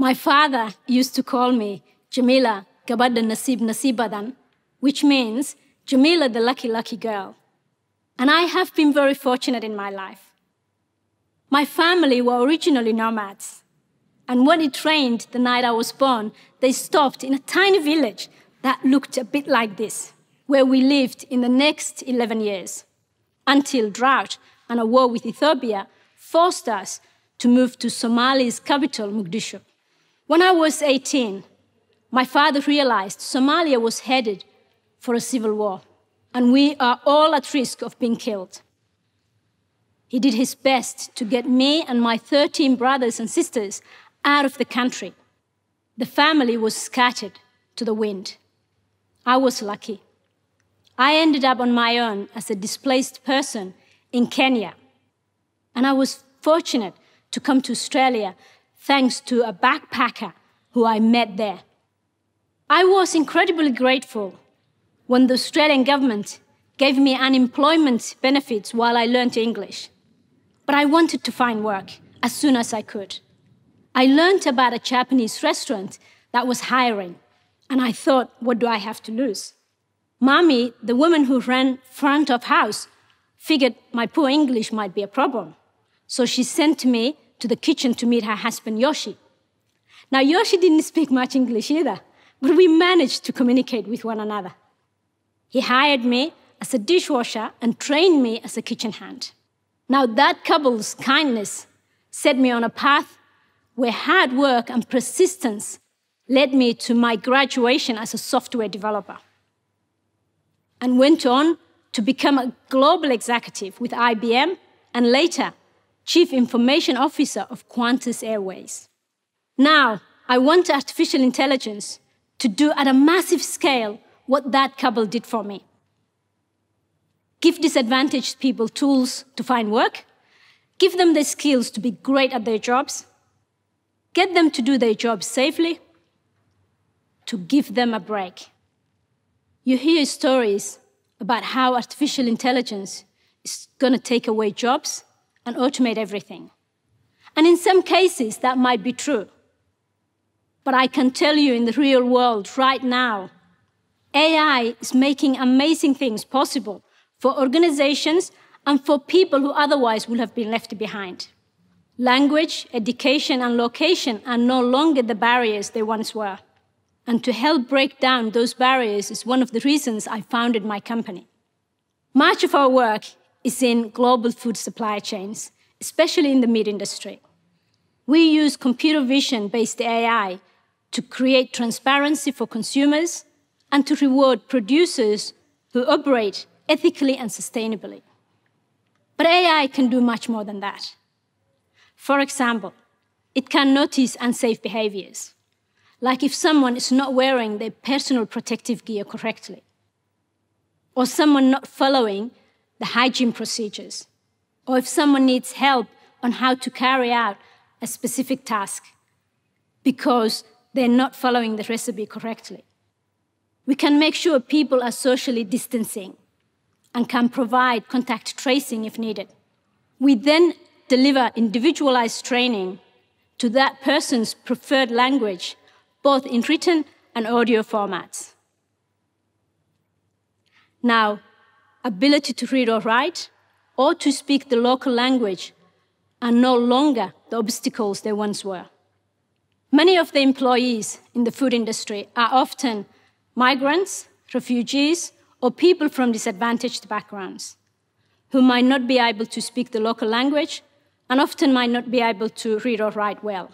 My father used to call me Jamila Gabad Nasib Nasibadan, which means Jamila the lucky, lucky girl. And I have been very fortunate in my life. My family were originally nomads. And when it rained the night I was born, they stopped in a tiny village that looked a bit like this, where we lived in the next 11 years, until drought and a war with Ethiopia forced us to move to Somalia's capital, Mogadishu. When I was 18, my father realized Somalia was headed for a civil war, and we are all at risk of being killed. He did his best to get me and my 13 brothers and sisters out of the country. The family was scattered to the wind. I was lucky. I ended up on my own as a displaced person in Kenya, and I was fortunate to come to Australia thanks to a backpacker who I met there. I was incredibly grateful when the Australian government gave me unemployment benefits while I learned English. But I wanted to find work as soon as I could. I learned about a Japanese restaurant that was hiring, and I thought, what do I have to lose? Mommy, the woman who ran front of house, figured my poor English might be a problem. So she sent me to the kitchen to meet her husband, Yoshi. Now, Yoshi didn't speak much English either, but we managed to communicate with one another. He hired me as a dishwasher and trained me as a kitchen hand. Now, that couple's kindness set me on a path where hard work and persistence led me to my graduation as a software developer, and went on to become a global executive with IBM and later Chief Information Officer of Qantas Airways. Now, I want artificial intelligence to do at a massive scale what that couple did for me. Give disadvantaged people tools to find work, give them the skills to be great at their jobs, get them to do their jobs safely, to give them a break. You hear stories about how artificial intelligence is going to take away jobs and automate everything. And in some cases, that might be true. But I can tell you in the real world right now, AI is making amazing things possible for organizations and for people who otherwise would have been left behind. Language, education, and location are no longer the barriers they once were. And to help break down those barriers is one of the reasons I founded my company. Much of our work is in global food supply chains, especially in the meat industry. We use computer vision-based AI to create transparency for consumers and to reward producers who operate ethically and sustainably. But AI can do much more than that. For example, it can notice unsafe behaviors, like if someone is not wearing their personal protective gear correctly, or someone not following the hygiene procedures, or if someone needs help on how to carry out a specific task because they're not following the recipe correctly. We can make sure people are socially distancing and can provide contact tracing if needed. We then deliver individualized training to that person's preferred language, both in written and audio formats. Now, ability to read or write, or to speak the local language, are no longer the obstacles they once were. Many of the employees in the food industry are often migrants, refugees, or people from disadvantaged backgrounds, who might not be able to speak the local language, and often might not be able to read or write well.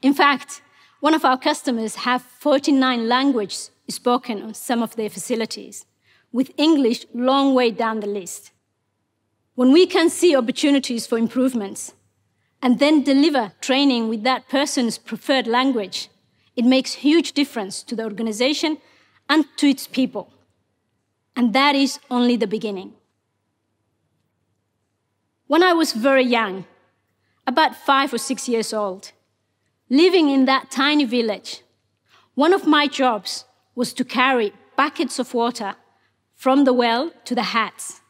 In fact, one of our customers have 49 languages spoken on some of their facilities, with English long way down the list. When we can see opportunities for improvements and then deliver training with that person's preferred language, it makes huge difference to the organization and to its people. And that is only the beginning. When I was very young, about 5 or 6 years old, living in that tiny village, one of my jobs was to carry buckets of water from the well to the huts.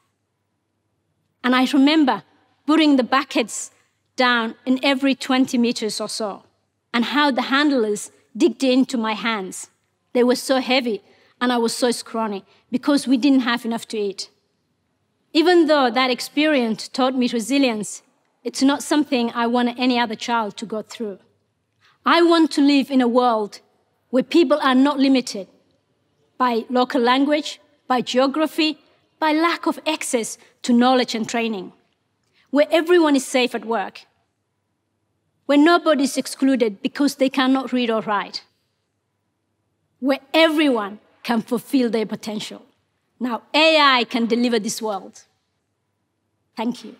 And I remember putting the buckets down in every 20 meters or so and how the handlers digged into my hands. They were so heavy and I was so scrawny because we didn't have enough to eat. Even though that experience taught me resilience, it's not something I want any other child to go through. I want to live in a world where people are not limited by local language, by geography, by lack of access to knowledge and training, where everyone is safe at work, where nobody is excluded because they cannot read or write, where everyone can fulfill their potential. Now AI can deliver this world. Thank you.